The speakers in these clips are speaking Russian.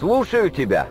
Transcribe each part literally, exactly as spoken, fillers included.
Слушаю тебя.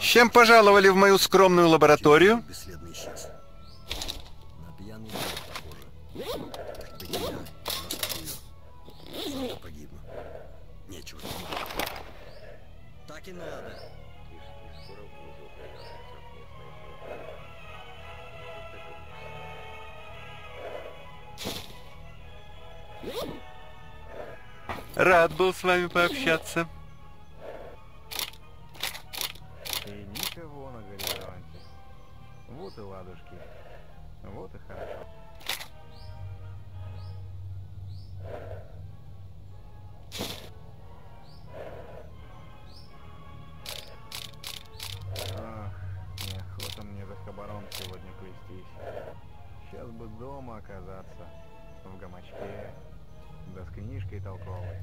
Чем пожаловали в мою скромную лабораторию? Рад был с вами пообщаться. Никого на горизонте. Вот и ладушки. Вот и хорошо. Ах, неохота мне за хабаром сегодня плестись. Сейчас бы дома оказаться. В гамачке. Да с книжкой толковой.